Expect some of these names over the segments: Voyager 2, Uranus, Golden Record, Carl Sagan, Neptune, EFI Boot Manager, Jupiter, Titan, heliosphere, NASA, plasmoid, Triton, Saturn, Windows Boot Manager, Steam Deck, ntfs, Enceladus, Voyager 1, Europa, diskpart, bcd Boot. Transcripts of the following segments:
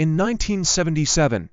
In 1977,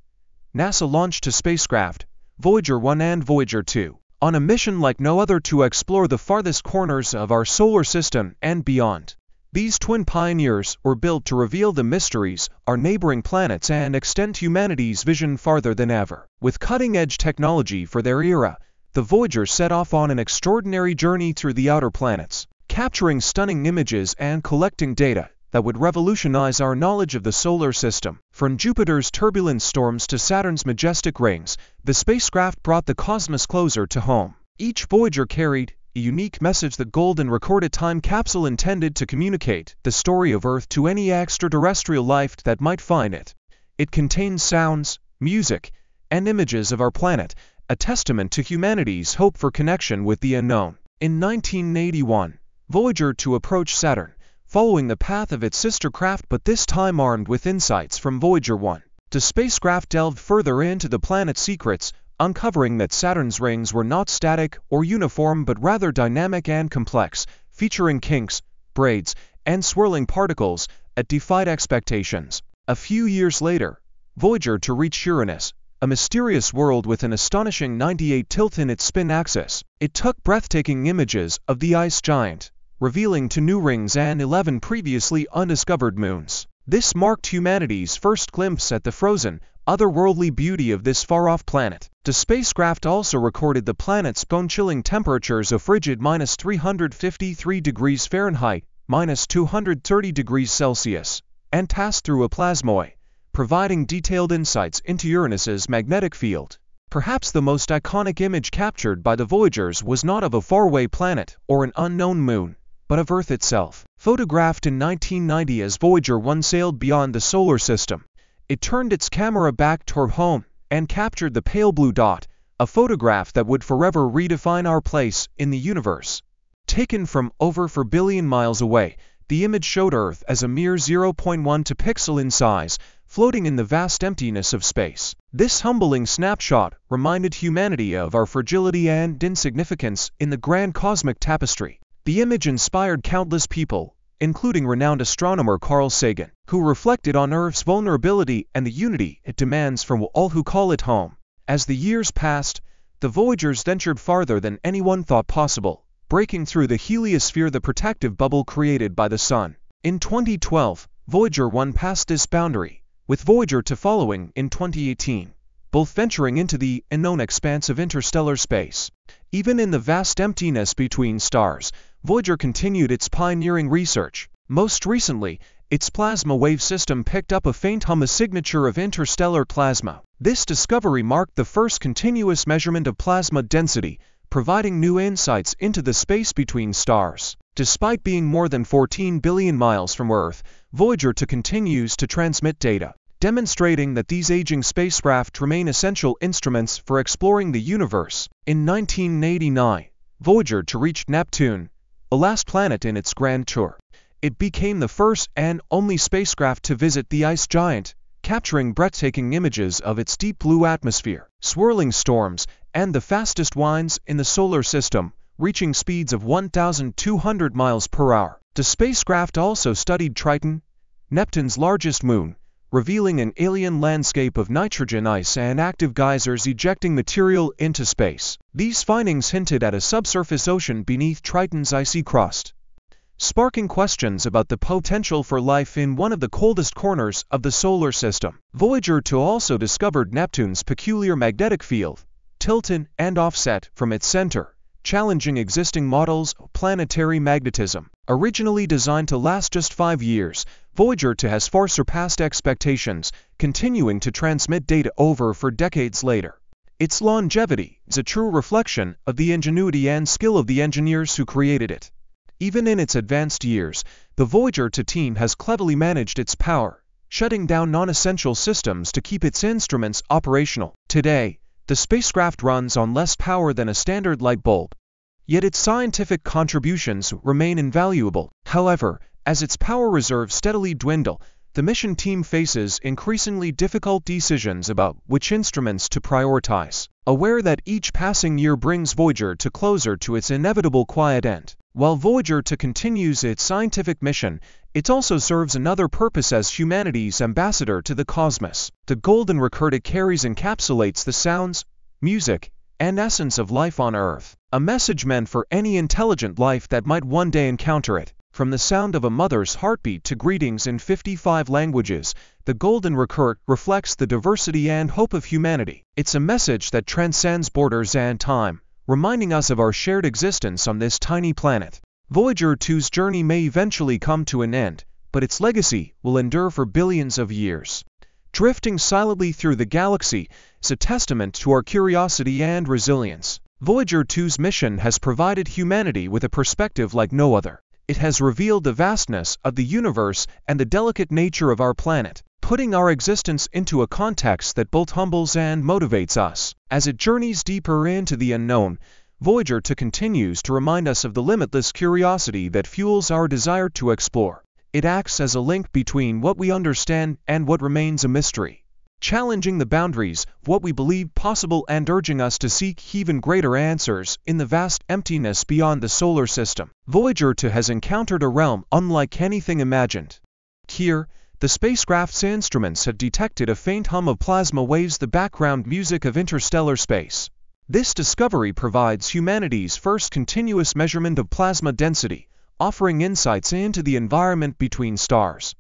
NASA launched two spacecraft, Voyager 1 and Voyager 2, on a mission like no other to explore the farthest corners of our solar system and beyond. These twin pioneers were built to reveal the mysteries of our neighboring planets and extend humanity's vision farther than ever. With cutting-edge technology for their era, the Voyagers set off on an extraordinary journey through the outer planets, capturing stunning images and collecting data that would revolutionize our knowledge of the solar system. From Jupiter's turbulent storms to Saturn's majestic rings, the spacecraft brought the cosmos closer to home. Each Voyager carried a unique message, the golden recorded time capsule intended to communicate the story of Earth to any extraterrestrial life that might find it. It contains sounds, music, and images of our planet, a testament to humanity's hope for connection with the unknown. In 1981, Voyager 2 approached Saturn, following the path of its sister craft, but this time armed with insights from Voyager 1. The spacecraft delved further into the planet's secrets, uncovering that Saturn's rings were not static or uniform but rather dynamic and complex, featuring kinks, braids, and swirling particles that defied expectations. A few years later, Voyager 2 reached Uranus, a mysterious world with an astonishing 98 tilt in its spin axis. It took breathtaking images of the ice giant, revealing 2 new rings and 11 previously undiscovered moons. This marked humanity's first glimpse at the frozen, otherworldly beauty of this far-off planet. The spacecraft also recorded the planet's bone-chilling temperatures of frigid -353 degrees Fahrenheit, -230 degrees Celsius, and passed through a plasmoid, providing detailed insights into Uranus's magnetic field. Perhaps the most iconic image captured by the Voyagers was not of a faraway planet or an unknown moon, but of Earth itself. Photographed in 1990 as Voyager 1 sailed beyond the solar system, it turned its camera back toward home and captured the pale blue dot, a photograph that would forever redefine our place in the universe. Taken from over 4 billion miles away, the image showed Earth as a mere 0.1 to pixel in size, floating in the vast emptiness of space. This humbling snapshot reminded humanity of our fragility and insignificance in the grand cosmic tapestry. The image inspired countless people, including renowned astronomer Carl Sagan, who reflected on Earth's vulnerability and the unity it demands from all who call it home. As the years passed, the Voyagers ventured farther than anyone thought possible, breaking through the heliosphere, the protective bubble created by the Sun. In 2012, Voyager 1 passed this boundary, with Voyager 2 following in 2018, both venturing into the unknown expanse of interstellar space. Even in the vast emptiness between stars, Voyager continued its pioneering research. Most recently, its plasma wave system picked up a faint hum, a signature of interstellar plasma. This discovery marked the first continuous measurement of plasma density, providing new insights into the space between stars. Despite being more than 14 billion miles from Earth, Voyager 2 continues to transmit data, demonstrating that these aging spacecraft remain essential instruments for exploring the universe. In 1989, Voyager 2 reached Neptune, the last planet in its grand tour. It became the first and only spacecraft to visit the ice giant, capturing breathtaking images of its deep blue atmosphere, swirling storms, and the fastest winds in the solar system, reaching speeds of 1,200 miles per hour. The spacecraft also studied Triton, Neptune's largest moon, revealing an alien landscape of nitrogen ice and active geysers ejecting material into space. These findings hinted at a subsurface ocean beneath Triton's icy crust, sparking questions about the potential for life in one of the coldest corners of the solar system. Voyager 2 also discovered Neptune's peculiar magnetic field, tilted and offset from its center, challenging existing models of planetary magnetism. Originally designed to last just 5 years, Voyager 2 has far surpassed expectations, continuing to transmit data over 4 decades later. Its longevity is a true reflection of the ingenuity and skill of the engineers who created it. Even in its advanced years, the Voyager 2 team has cleverly managed its power, shutting down non-essential systems to keep its instruments operational. Today, the spacecraft runs on less power than a standard light bulb, yet its scientific contributions remain invaluable. However, as its power reserves steadily dwindle, the mission team faces increasingly difficult decisions about which instruments to prioritize. Aware that each passing year brings Voyager 2 closer to its inevitable quiet end, While Voyager 2 continues its scientific mission, it also serves another purpose as humanity's ambassador to the cosmos. The Golden Record it carries encapsulates the sounds, music, and essence of life on Earth, a message meant for any intelligent life that might one day encounter it. From the sound of a mother's heartbeat to greetings in 55 languages, the Golden Record reflects the diversity and hope of humanity. It's a message that transcends borders and time, reminding us of our shared existence on this tiny planet. Voyager 2's journey may eventually come to an end, but its legacy will endure for billions of years. Drifting silently through the galaxy is a testament to our curiosity and resilience. Voyager 2's mission has provided humanity with a perspective like no other. It has revealed the vastness of the universe and the delicate nature of our planet, putting our existence into a context that both humbles and motivates us. As it journeys deeper into the unknown, Voyager 2 continues to remind us of the limitless curiosity that fuels our desire to explore. It acts as a link between what we understand and what remains a mystery, challenging the boundaries of what we believe possible and urging us to seek even greater answers in the vast emptiness beyond the solar system. Voyager 2 has encountered a realm unlike anything imagined. Here, the spacecraft's instruments have detected a faint hum of plasma waves, the background music of interstellar space. This discovery provides humanity's first continuous measurement of plasma density, offering insights into the environment between stars.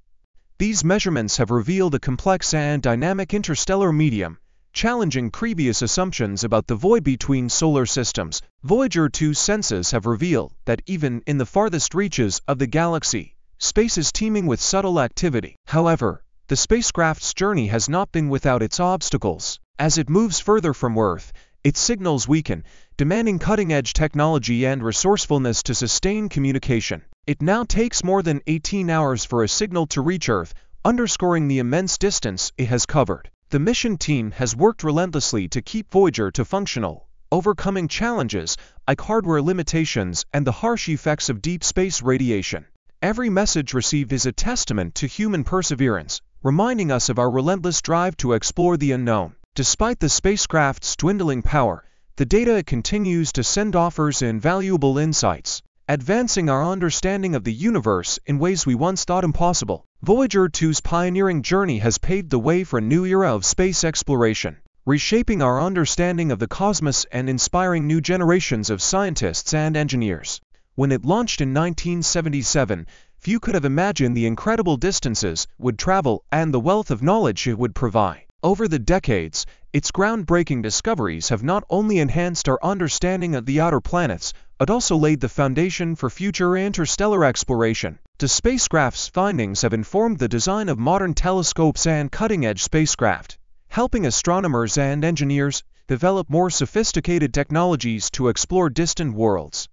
These measurements have revealed a complex and dynamic interstellar medium, challenging previous assumptions about the void between solar systems. Voyager 2's senses have revealed that even in the farthest reaches of the galaxy, space is teeming with subtle activity. However, the spacecraft's journey has not been without its obstacles. As it moves further from Earth, its signals weaken, demanding cutting-edge technology and resourcefulness to sustain communication. It now takes more than 18 hours for a signal to reach Earth, underscoring the immense distance it has covered. The mission team has worked relentlessly to keep Voyager 2 functional, overcoming challenges like hardware limitations and the harsh effects of deep space radiation. Every message received is a testament to human perseverance, reminding us of our relentless drive to explore the unknown. Despite the spacecraft's dwindling power, the data continues to send offers invaluable insights, advancing our understanding of the universe in ways we once thought impossible. Voyager 2's pioneering journey has paved the way for a new era of space exploration, reshaping our understanding of the cosmos and inspiring new generations of scientists and engineers. When it launched in 1977, few could have imagined the incredible distances it would travel and the wealth of knowledge it would provide. Over the decades, its groundbreaking discoveries have not only enhanced our understanding of the outer planets, but also laid the foundation for future interstellar exploration. The spacecraft's findings have informed the design of modern telescopes and cutting-edge spacecraft, helping astronomers and engineers develop more sophisticated technologies to explore distant worlds.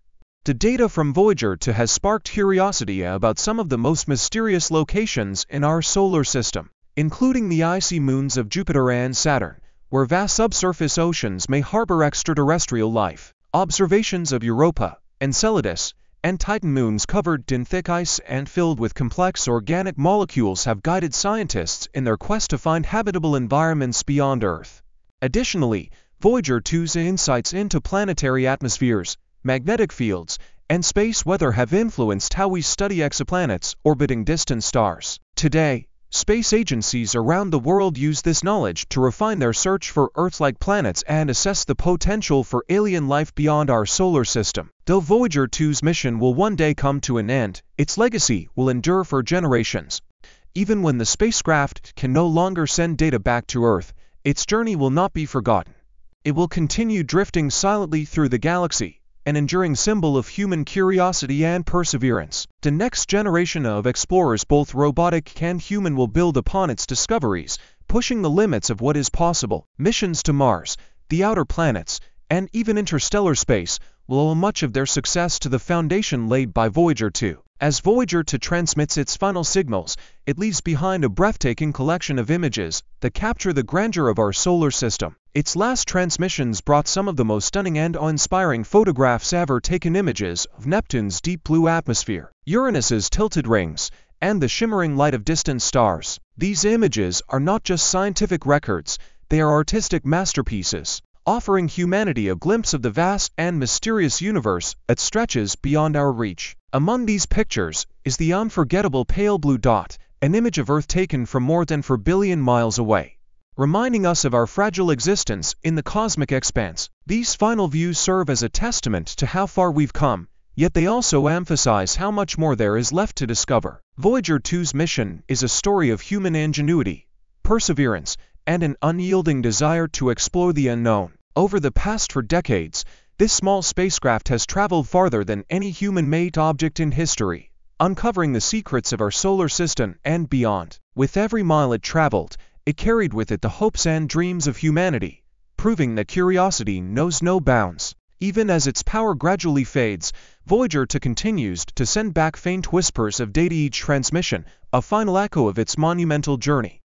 The data from Voyager 2 has sparked curiosity about some of the most mysterious locations in our solar system, including the icy moons of Jupiter and Saturn, where vast subsurface oceans may harbor extraterrestrial life. Observations of Europa, Enceladus, and Titan moons covered in thick ice and filled with complex organic molecules have guided scientists in their quest to find habitable environments beyond Earth. Additionally, Voyager 2's insights into planetary atmospheres, magnetic fields, and space weather have influenced how we study exoplanets orbiting distant stars. Today, space agencies around the world use this knowledge to refine their search for Earth-like planets and assess the potential for alien life beyond our solar system. Though Voyager 2's mission will one day come to an end, its legacy will endure for generations. Even when the spacecraft can no longer send data back to Earth, its journey will not be forgotten. It will continue drifting silently through the galaxy, an enduring symbol of human curiosity and perseverance. The next generation of explorers, both robotic and human, will build upon its discoveries, pushing the limits of what is possible. Missions to Mars, the outer planets, and even interstellar space will owe much of their success to the foundation laid by Voyager 2. As Voyager 2 transmits its final signals, it leaves behind a breathtaking collection of images that capture the grandeur of our solar system. Its last transmissions brought some of the most stunning and awe-inspiring photographs ever taken, images of Neptune's deep blue atmosphere, Uranus's tilted rings, and the shimmering light of distant stars. These images are not just scientific records, they are artistic masterpieces, offering humanity a glimpse of the vast and mysterious universe that stretches beyond our reach. Among these pictures is the unforgettable pale blue dot, an image of Earth taken from more than 4 billion miles away, reminding us of our fragile existence in the cosmic expanse. These final views serve as a testament to how far we've come, yet they also emphasize how much more there is left to discover. Voyager 2's mission is a story of human ingenuity, perseverance, and an unyielding desire to explore the unknown. Over the past 4 decades, this small spacecraft has traveled farther than any human-made object in history, uncovering the secrets of our solar system and beyond. With every mile it traveled, it carried with it the hopes and dreams of humanity, proving that curiosity knows no bounds. Even as its power gradually fades, Voyager 2 continues to send back faint whispers of data each transmission, a final echo of its monumental journey.